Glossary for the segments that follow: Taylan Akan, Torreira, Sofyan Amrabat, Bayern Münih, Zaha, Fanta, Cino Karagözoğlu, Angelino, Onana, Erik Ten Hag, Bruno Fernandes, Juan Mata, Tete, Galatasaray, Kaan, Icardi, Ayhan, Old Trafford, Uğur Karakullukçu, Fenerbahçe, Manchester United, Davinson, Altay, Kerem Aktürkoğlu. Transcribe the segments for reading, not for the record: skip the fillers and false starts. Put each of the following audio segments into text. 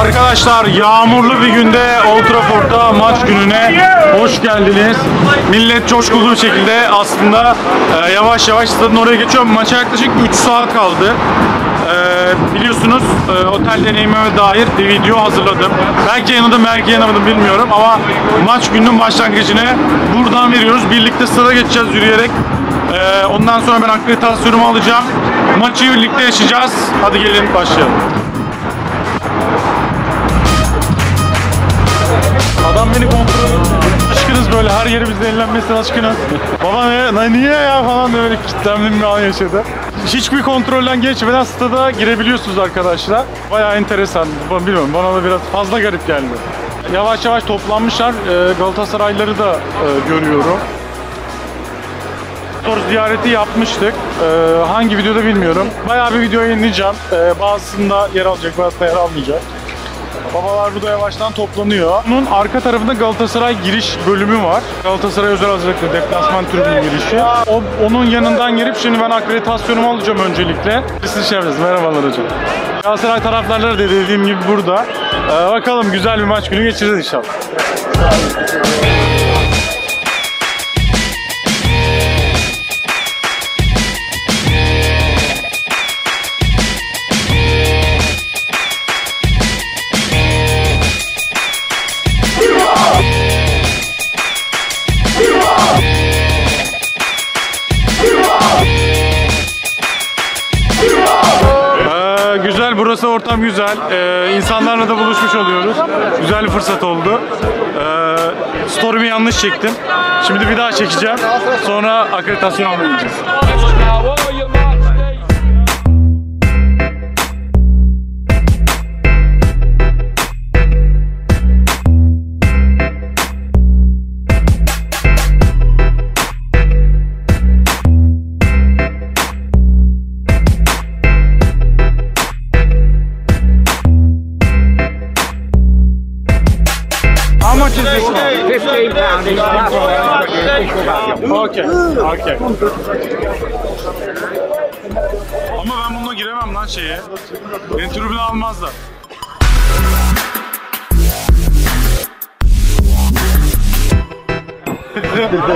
Arkadaşlar yağmurlu bir günde Old Trafford'da maç gününe hoş geldiniz. Millet coşkulu bir şekilde aslında yavaş yavaş stadın oraya geçiyor. Maça yaklaşık 3 saat kaldı. Biliyorsunuz otel deneyimime dair bir video hazırladım. Belki yanıldım, belki yanılmadım bilmiyorum ama maç gününün başlangıcını buradan veriyoruz. Birlikte stada geçeceğiz yürüyerek. Ondan sonra ben akreditasyonumu alacağım. Maçı birlikte yaşayacağız. Hadi gelin başlayalım. Adam beni kontrol ediyor. Aşkınız böyle her yerimizde ellenmesine aşkınız. Baba niye ya falan böyle kitlendim bir an yaşadı. Hiçbir kontrolden geçmeden stada girebiliyorsunuz arkadaşlar. Bayağı enteresan. Bilmiyorum, bana da biraz fazla garip geldi. Yavaş yavaş toplanmışlar. Galatasaraylıları da görüyorum. Soru ziyareti yapmıştık. Hangi videoda bilmiyorum. Bayağı bir video yayınlayacağım. Bazısında yer alacak, bazısında yer almayacak. Babalar burada yavaştan toplanıyor. Bunun arka tarafında Galatasaray giriş bölümü var. Galatasaray özel hazırlıklı deplasman tribünü girişi. Onun yanından girip şimdi ben akreditasyonumu alacağım öncelikle. Siz şey yapacağız. Merhabalar hocam. Galatasaray taraftarları da dediğim gibi burada. Bakalım güzel bir maç günü geçiririz inşallah. Burası ortam güzel, insanlarla da buluşmuş oluyoruz. Güzel bir fırsat oldu. Story'mi yanlış çektim. Şimdi bir daha çekeceğim. Sonra akreditasyon alacağız. Okay. Ama ben bununla giremem lan şeye. Beni tribüne almazlar.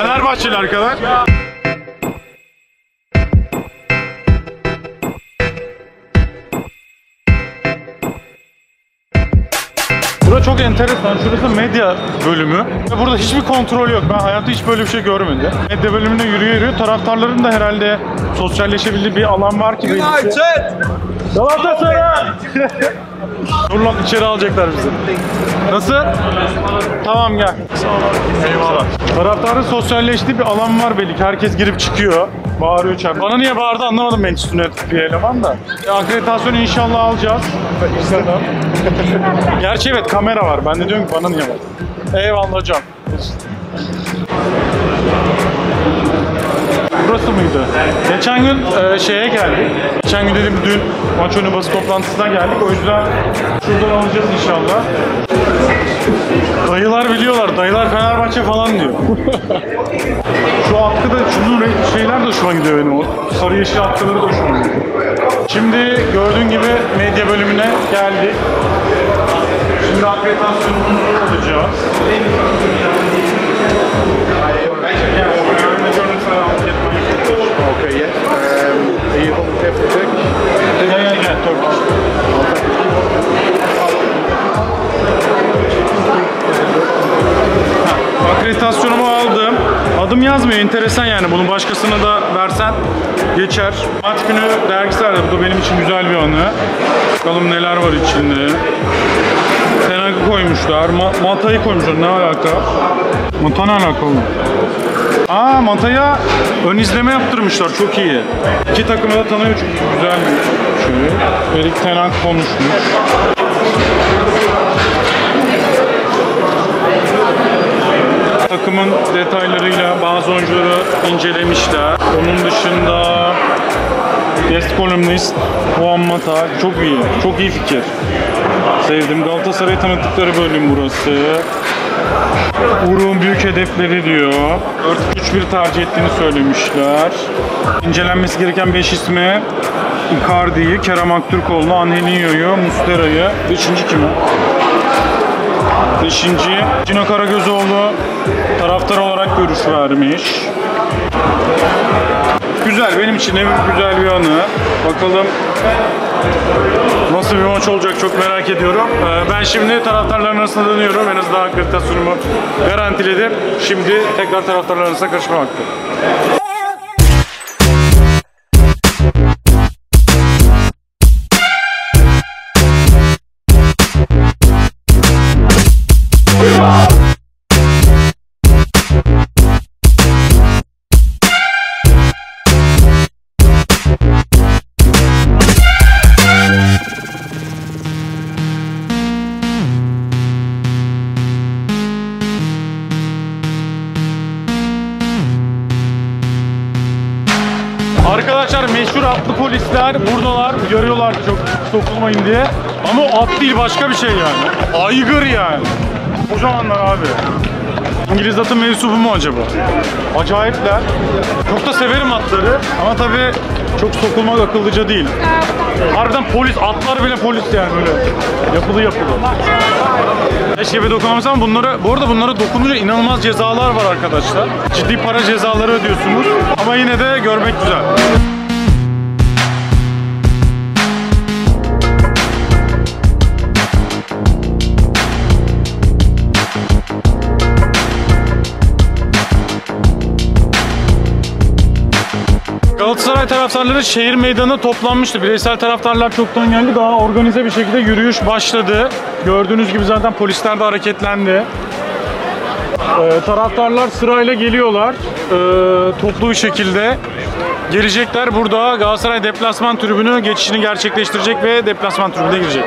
Fenerbahçeli arkadaş. Burası çok enteresan. Şurası medya bölümü. Burada hiçbir kontrol yok. Ben hayatta hiç böyle bir şey görmedim. Medya bölümünde yürüyor. Taraftarların da herhalde sosyalleşebildiği bir alan var ki. Galatasaray! Buradan içeri alacaklar bizi. Nasıl? Tamam gel. Eyvallah. Taraftarın sosyalleştiği bir alan var belli ki. Herkes girip çıkıyor. Bağırıyor çarpıyor. Bana niye bağırdı anlamadım Manchester United bir eleman da. Akreditasyonu inşallah alacağız. Gerçi evet kamera var. Ben de diyorum ki bana niye bağırdı. Eyvallah hocam. Burası mıydı? Geçen gün şeye geldik. Geçen gün dedim dün maç önü basın toplantısına geldik. O yüzden şuradan alacağız inşallah. Dayılar biliyorlar. Dayılar Fenerbahçe falan diyor. Şu atkı da, şunun şeyler de hoşuma gidiyor benim. O sarı yeşil atkıları da hoşuma gidiyor. Şimdi gördüğün gibi medya bölümüne geldik. Şimdi akreditasyonumuzu alacağız. Okay, yes. Are you holding the table Turkish? Yeah, Turkish. Akreditasyonumu aldım. Adım yazmıyor, enteresan yani. Bunu başkasına da versen geçer. Maç günü dergisi vardı. Bu da benim için güzel bir anı. Bakalım neler var içinde. Ten Hag'ı koymuşlar. Mata'yı koymuşlar. Ne alaka? Mata ne alaka oğlum? Aa, Mata'ya ön izleme yaptırmışlar, çok iyi. İki takımı da tanıyor çünkü güzel bir şey. Erik Ten Hag konuşmuş. Takımın detaylarıyla bazı oyuncuları incelemişler. Onun dışında guest kolumnist Juan Mata, çok iyi, çok iyi fikir. Sevdim. Galatasaray tanıttıkları bölüm burası. Uğur'un büyük hedefleri diyor. 4-3-1 tercih ettiğini söylemişler. İncelenmesi gereken 5 ismi Icardi'yi, Kerem Aktürkoğlu'nu, Angelino'yu, Mustera'yı. Beşinci kimi? Beşinci Cino Karagözoğlu taraftar olarak görüş vermiş. Güzel, benim için güzel bir anı. Bakalım nasıl bir maç olacak, çok merak ediyorum. Ben şimdi taraftarların arasına dönüyorum. En azından akreditasyonu garantiledim. Şimdi tekrar taraftarların arasına karışma vakti. Arkadaşlar meşhur atlı polisler buradalar, görüyorlar çok sokulmayın diye. Ama o at değil, başka bir şey yani. Aygır yani. Kocamanlar abi. İngiliz atın mensubu mu acaba? Acayipler. Çok da severim atları ama tabii çok sokulmak akıllıca değil. Harbiden polis, atlar bile polis yani böyle. Yapılı yapılı. Keşke bir dokunamasam bunlara. Bu arada bunlara dokununca inanılmaz cezalar var arkadaşlar. Ciddi para cezaları ödüyorsunuz ama yine de görmek güzel. Galatasaray taraftarları şehir meydanına toplanmıştı. Bireysel taraftarlar çoktan geldi. Daha organize bir şekilde yürüyüş başladı. Gördüğünüz gibi zaten polisler de hareketlendi. Taraftarlar sırayla geliyorlar. Toplu bir şekilde gelecekler. Burada Galatasaray deplasman tribünü geçişini gerçekleştirecek ve deplasman tribüne girecek.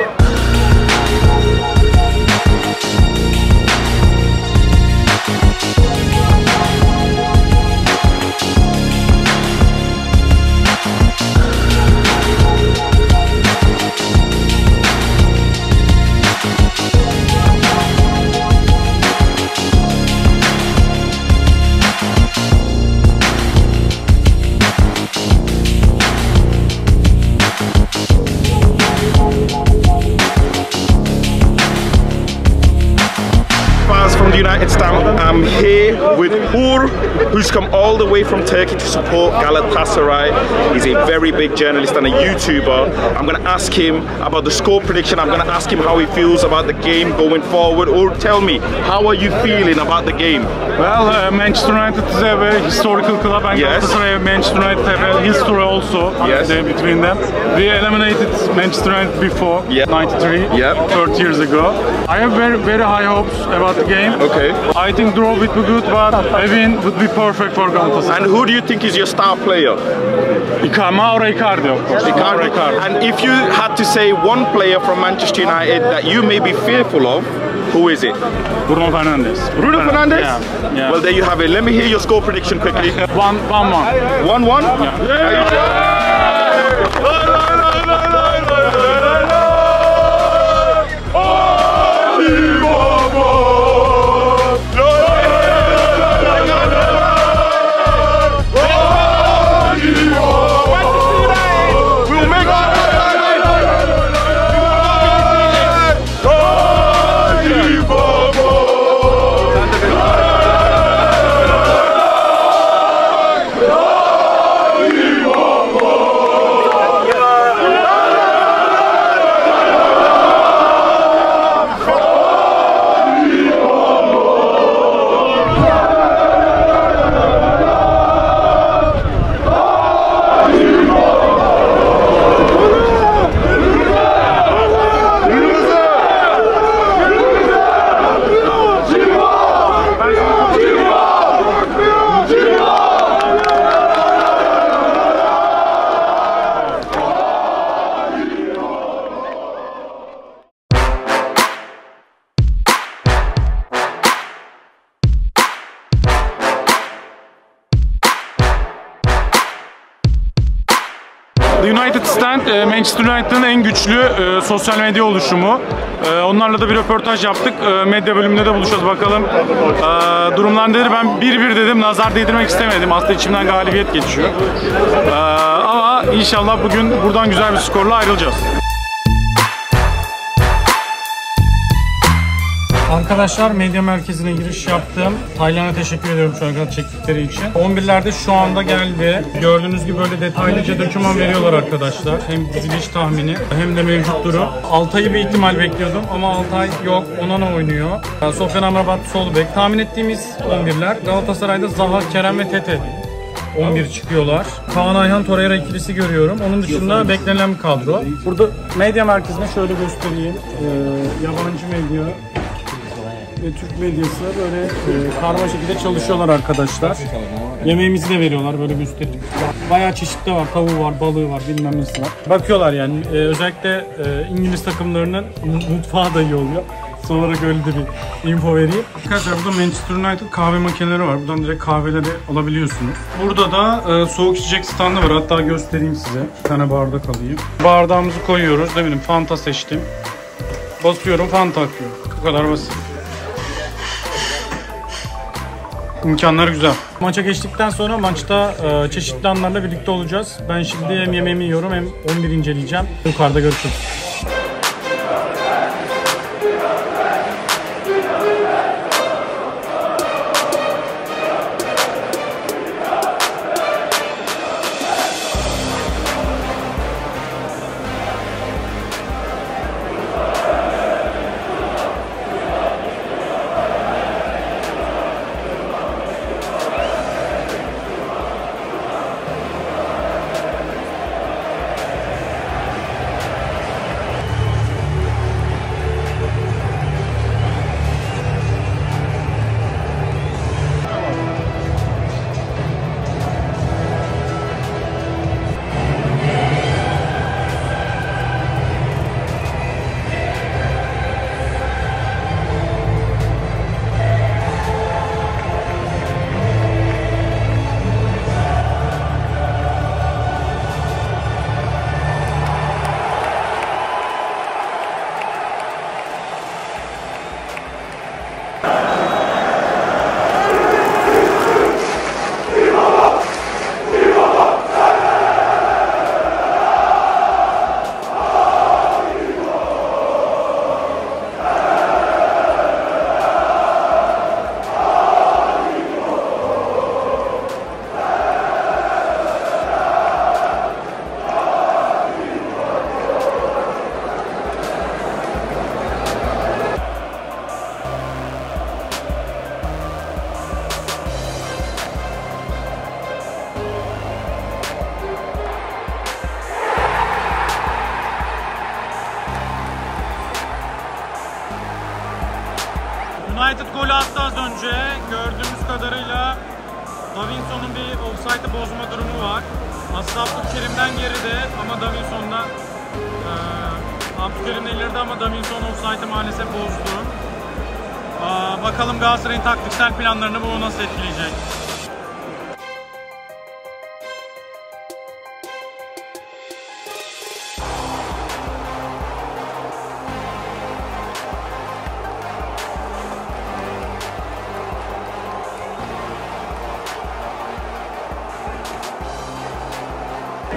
United Town. I'm here with Uğur, who's come all the way from Turkey to support Galatasaray. He's a very big journalist and a YouTuber. I'm going to ask him about the score prediction. I'm going to ask him how he feels about the game going forward. Uğur, tell me, how are you feeling about the game? Well, Manchester United is a very historical club, and yes. Galatasaray and Manchester United have a history also, yes, between them. We eliminated Manchester United before, yep, 93, yep, 30 years ago. I have very high hopes about the game. Okay. I think draw would be good, but a win would be perfect for Galatasaray. And who do you think is your star player? Icardi, of course. Icardi. And if you had to say one player from Manchester United that you may be fearful of, who is it? Bruno Fernandes. Bruno Fernandes? Yeah, yeah. Well, there you have it. Let me hear your score prediction quickly. 1-1. 1-1? One, one? Yeah. The United Stand, Manchester United'ın en güçlü sosyal medya oluşumu. Onlarla da bir röportaj yaptık. Medya bölümünde de buluşacağız. Bakalım durumlar nedir? Ben 1-1 dedim. Nazar değdirmek istemedim. Aslında içimden galibiyet geçiyor. Ama inşallah bugün buradan güzel bir skorla ayrılacağız. Arkadaşlar, medya merkezine giriş yaptım. Taylan'a teşekkür ediyorum şu an kadar çektikleri için. 11'lerde şu anda geldi. Gördüğünüz gibi böyle detaylıca doküman veriyorlar arkadaşlar. Hem diziliş tahmini hem de mevcut durum. Altay'ı bir ihtimal bekliyordum ama Altay yok. Onana oynuyor. Sofyan Amrabat sol bek. Tahmin ettiğimiz 11'ler. Galatasaray'da Zaha, Kerem ve Tete 11 çıkıyorlar. Kaan, Ayhan, Torreira ikilisi görüyorum. Onun dışında beklenen bir kadro. Burada medya merkezine şöyle göstereyim. Yabancı medya ve Türk medyası böyle karma şekilde çalışıyorlar arkadaşlar. Yemeğimizi de veriyorlar böyle bir üstelik. Bayağı çeşit de var. Tavuğu var, balığı var, bilmem nesi var. Bakıyorlar yani. Özellikle İngiliz takımlarının mutfağı da iyi oluyor. Son olarak öyle de bir info vereyim. Arkadaşlar, burada Manchester United kahve makineleri var. Buradan direkt kahveleri alabiliyorsunuz. Burada da soğuk içecek standı var. Hatta göstereyim size. Bir tane bardak alayım. Bardağımızı koyuyoruz. Ne bileyim, Fanta seçtim. Basıyorum, Fanta akıyor. Bu kadar basit. İmkanlar güzel. Maça geçtikten sonra maçta çeşitli anlarla birlikte olacağız. Ben şimdi hem yemeğimi yiyorum hem 11 inceleyeceğim. Yukarıda görüşürüz. United golü attı az önce. Gördüğümüz kadarıyla Davinson'un bir offside'ı bozma durumu var. Aslında Abdülkerim'den geride ama Davinson'dan Abdülkerim ileride ama Davinson offside'ı maalesef bozdu. Bakalım Galatasaray'ın taktiksel planlarını bu nasıl etkileyecek?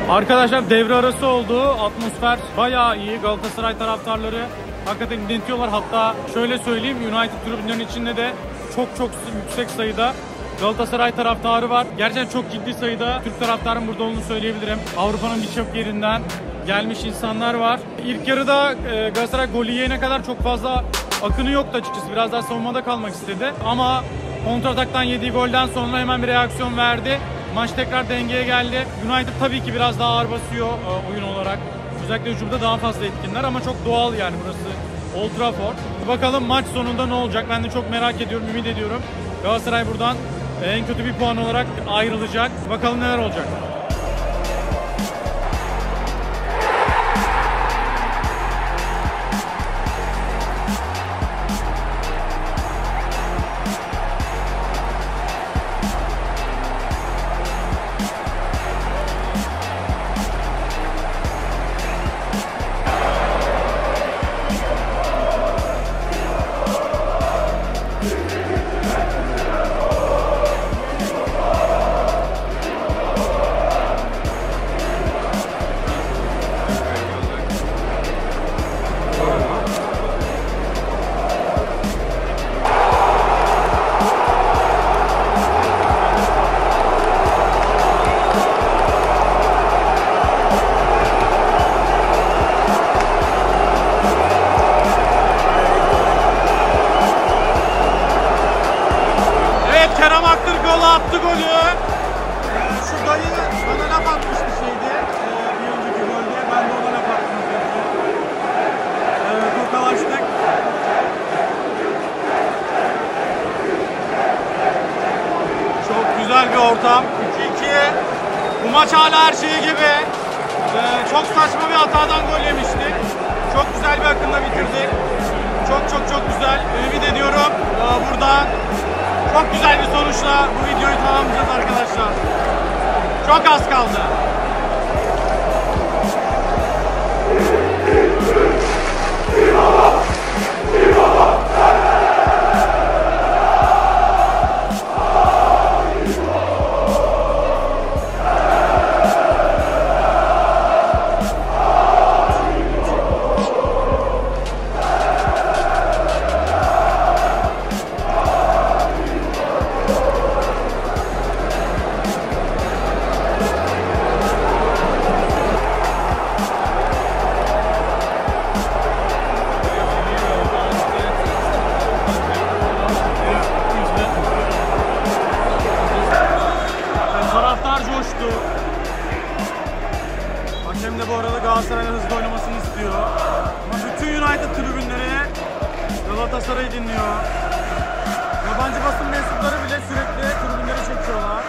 Arkadaşlar, devre arası oldu. Atmosfer bayağı iyi. Galatasaray taraftarları hakikaten dinliyorlar. Hatta şöyle söyleyeyim, United tribünlerinin içinde de çok yüksek sayıda Galatasaray taraftarı var. Gerçekten çok ciddi sayıda Türk taraftarının burada olduğunu söyleyebilirim. Avrupa'nın birçok yerinden gelmiş insanlar var. İlk yarıda Galatasaray golü yiyene kadar çok fazla akını yoktu açıkçası. Biraz daha savunmada kalmak istedi. Ama kontrataktan yediği golden sonra hemen bir reaksiyon verdi. Maç tekrar dengeye geldi. United tabii ki biraz daha ağır basıyor oyun olarak. Özellikle hücumda daha fazla etkinler ama çok doğal yani burası Old Trafford. Bakalım maç sonunda ne olacak? Ben de çok merak ediyorum, ümit ediyorum. Galatasaray buradan en kötü bir puan olarak ayrılacak. Bakalım neler olacak. ortam. 2-2. Bu maç hala her şey gibi. Çok saçma bir hatadan gol yemiştik. Çok güzel bir akımla bitirdik. Çok güzel. Ümit ediyorum. Buradan çok güzel bir sonuçla bu videoyu tamamlayacağız arkadaşlar. Çok az kaldı. Galatasaray'ı dinliyor. Yabancı basın mensupları bile sürekli tribünleri çekiyorlar.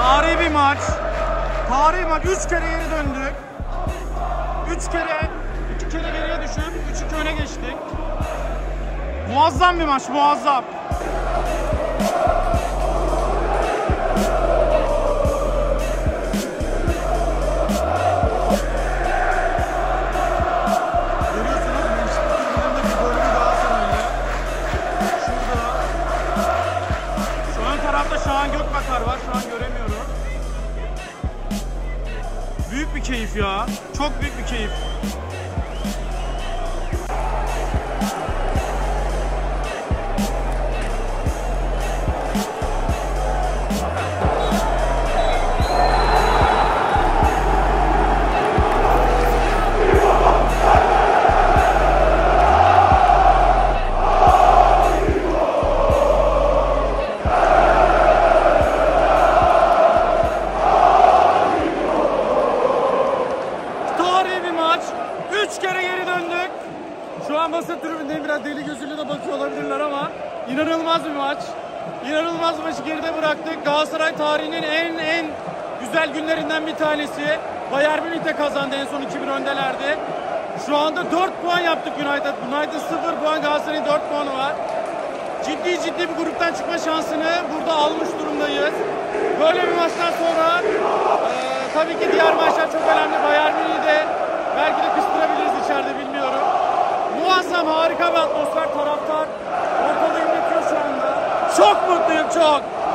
Tarihi maç. 3 kere geri döndük. 3 kere, 2 kere geriye düşüp 3-2 öne geçtik. Muazzam bir maç, muazzam. Keyif ya. Çok büyük bir keyif. İnanılmaz bir maç. İnanılmaz bir maçı geride bıraktık. Galatasaray tarihinin en güzel günlerinden bir tanesi. Bayern Münih de kazandı. En son 2-1 öndelerdi. Şu anda 4 puan yaptık United. United 0 puan, Galatasaray'ın 4 puanı var. Ciddi bir gruptan çıkma şansını burada almış durumdayız. Böyle bir maçtan sonra tabii ki diğer maçlar çok önemli. Bayern Münih'i de belki de kıstırabiliriz içeride, bilmiyorum. Muazzam, harika bir atmosfer, taraftar. Çok mutluyum, çok.